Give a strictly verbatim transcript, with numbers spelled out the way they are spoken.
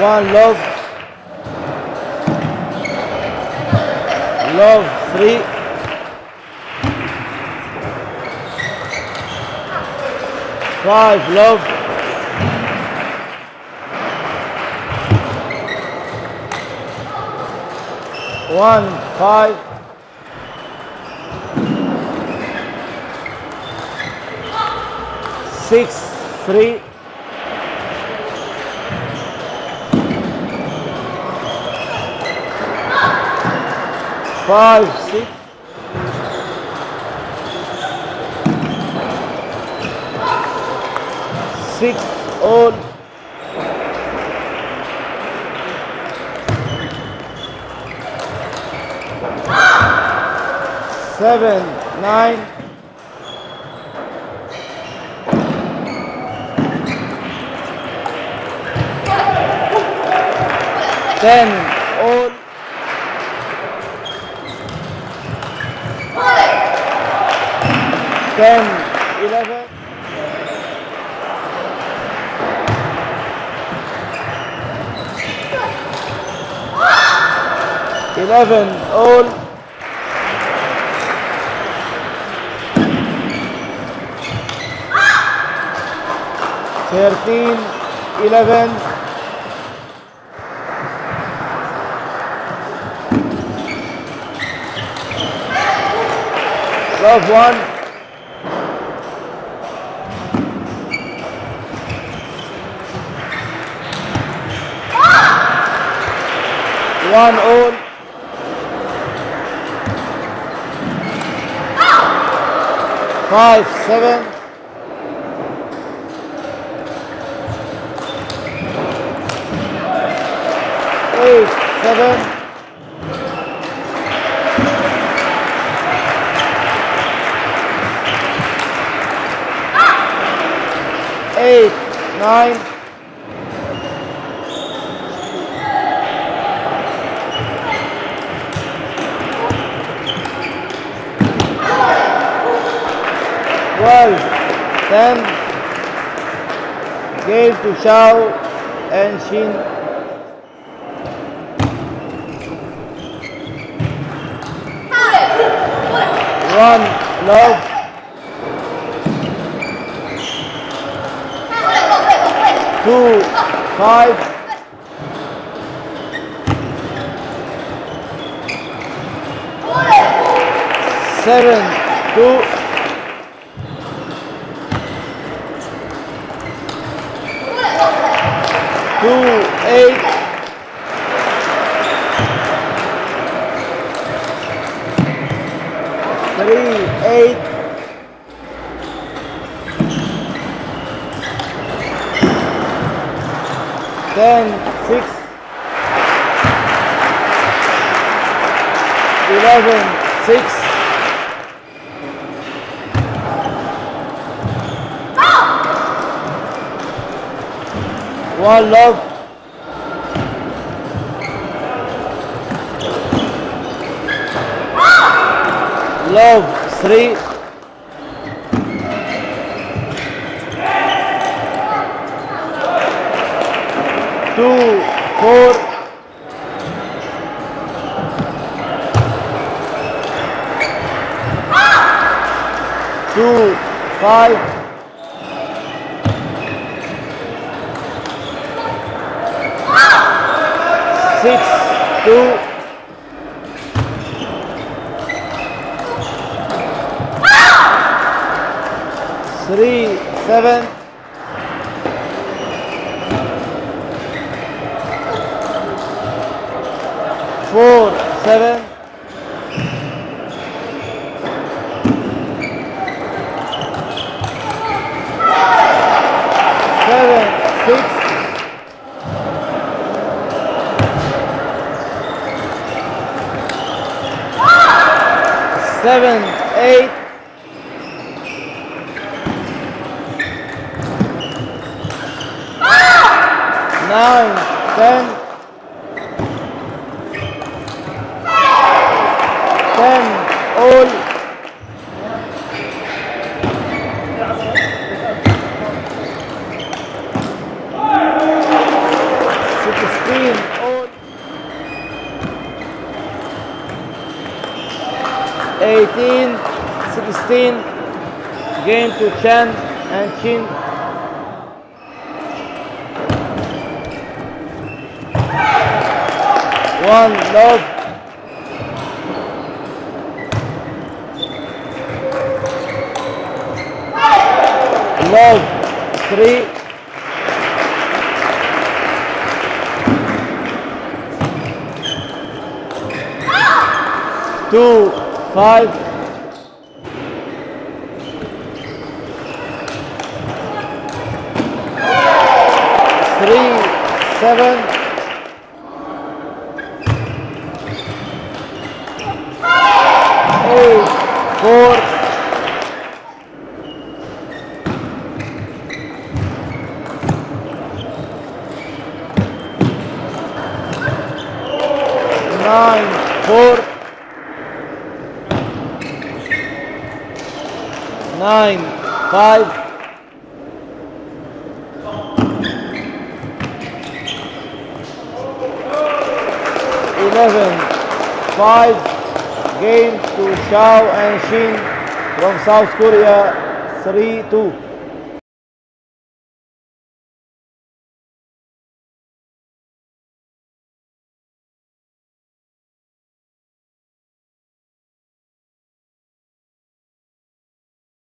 one, love, love, three, five, love, one, five, six, three, five, six, six, all, seven, nine, ten, ten, eleven, eleven, all, thirteen, eleven, love one. One all. Five, seven. Eight, seven. Eight, nine. Then gave to Xiao and Shin. One love. Two five. Seven two. Two, eight, three, eight, ten, six, eleven, six, one love, love three, two, four, two, five. Six, two, three, seven, four, seven, seven, six. Seven, eight, nine, ten, ten, all, six, sixteen, game to Chen and Qin. One loss. Loss three. Two, five. Seven, eight, four, nine, four, nine, five. eleven five, game to Chao and Shin from South Korea, three two.